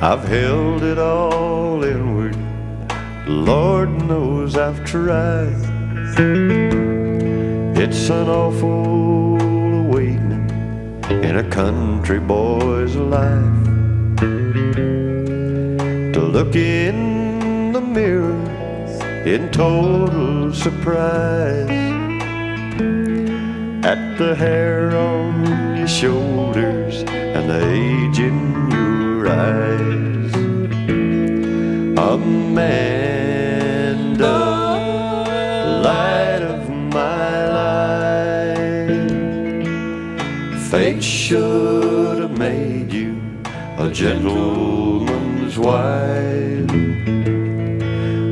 I've held it all inward, Lord knows I've tried. It's an awful awakening in a country boy's life, to look in the mirror in total surprise at the hair on your shoulders and the age in your eyes. A man does light of my life. Fate should have made you a gentleman's wife.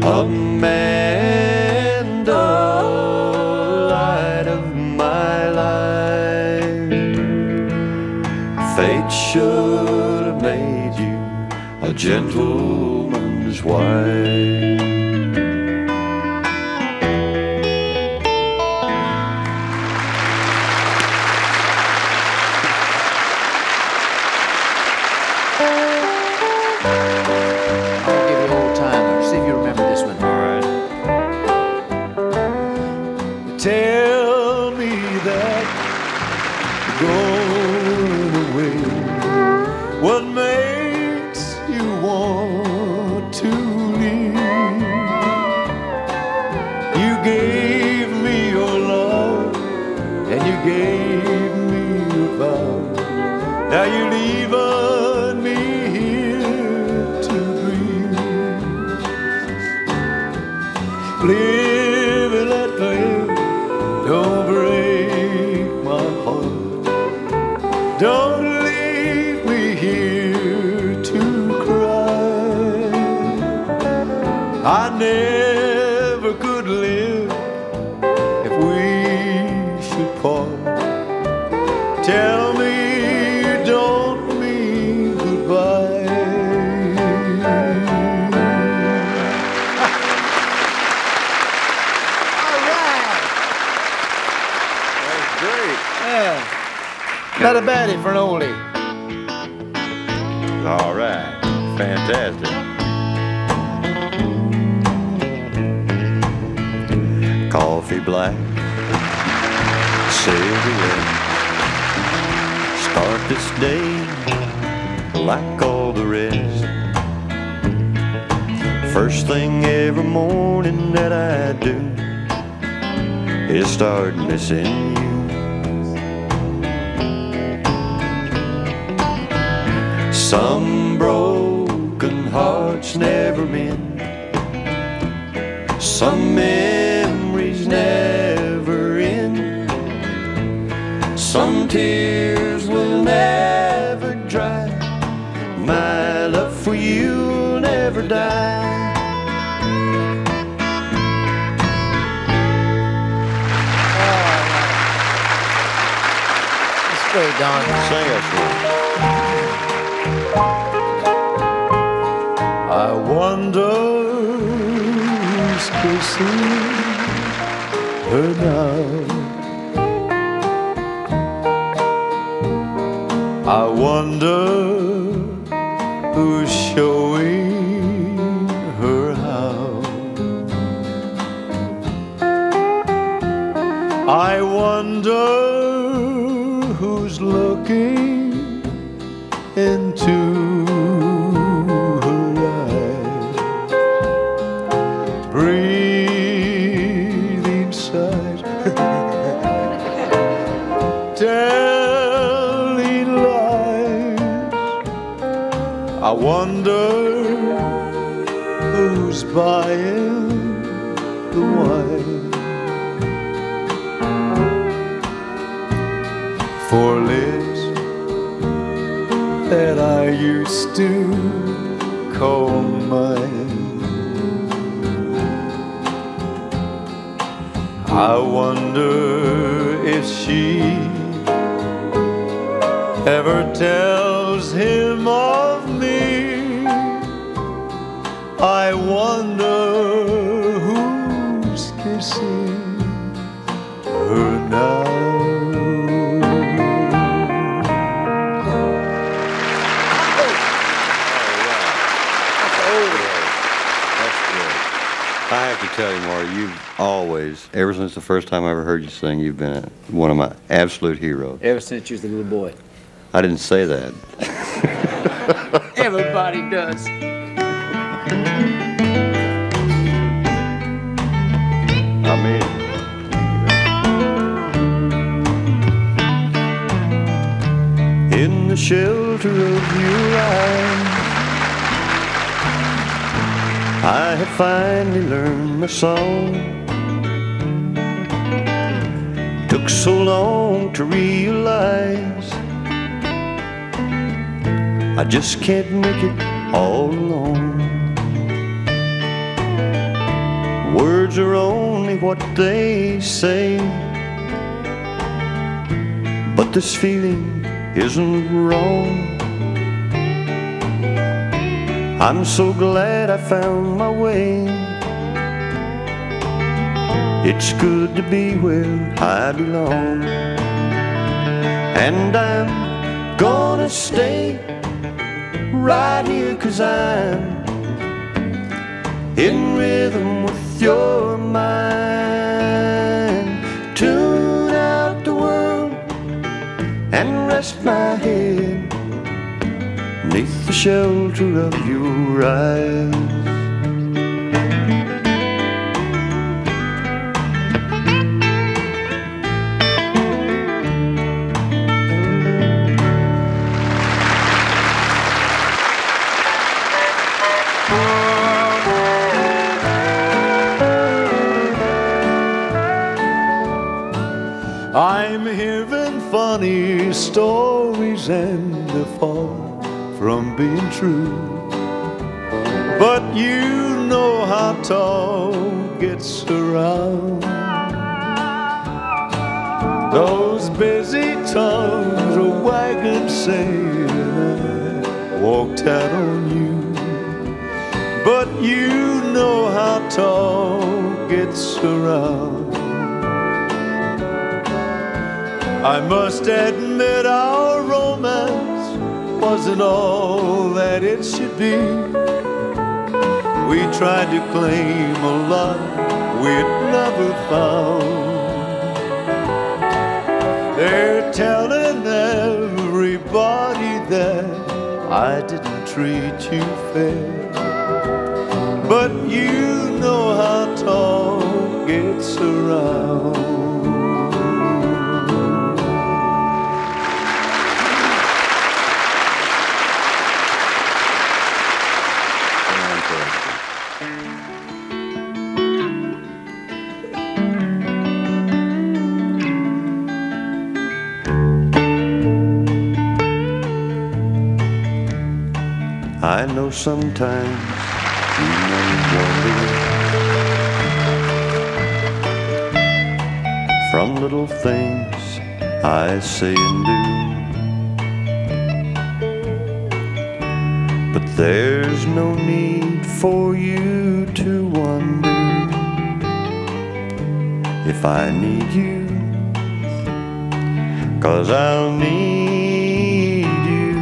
A man the light of my life. Fate should have made you a gentleman's wife. Not a baddie for an oldie. All right, fantastic. Coffee black, cigarette. Start this day like all the rest. First thing every morning that I do is start missing you. Some broken hearts never mend, some memories never end, some tears will never dry. My love for you'll never die. That's great, Don. Sing us one. I wonder who's kissing her now. I wonder who's showing her how. I wonder who's looking into I wonder who's buying the wine for lips that I used to call mine. I wonder if she ever tells him of me. I wonder who's kissing her now. have to tell you, Marty, you've always, ever since the first time I ever heard you sing, you've been one of my absolute heroes. Ever since you was a little boy. I didn't say that. Everybody does. I mean it. In the shelter of your eyes, I have finally learned my song. Took so long to realize I just can't make it all alone. Words are only what they say, but this feeling isn't wrong. I'm so glad I found my way. It's good to be where I belong. And I'm gonna stay right here, 'cause I'm in rhythm with your mind. Tune out the world and rest my head neath the shelter of your eyes. I'm hearing funny stories and they fall from being true, but you know how talk gets around. Those busy tongues are wagging, saying I walked out on you, but you know how talk gets around. I must admit our romance wasn't all that it should be. We tried to claim a lot we'd never found. They're telling everybody that I didn't treat you fair, but you know how talk gets around. I know sometimes you may wonder from little things I say and do, but there's no need for you to wonder if I need you, 'cause I'll need you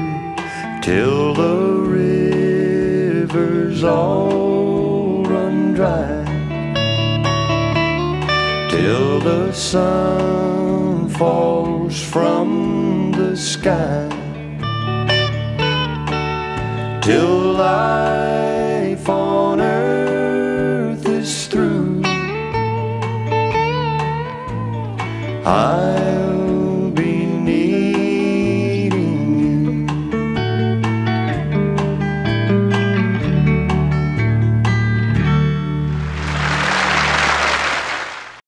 till the all run dry, till the sun falls from the sky, till life on earth is through. I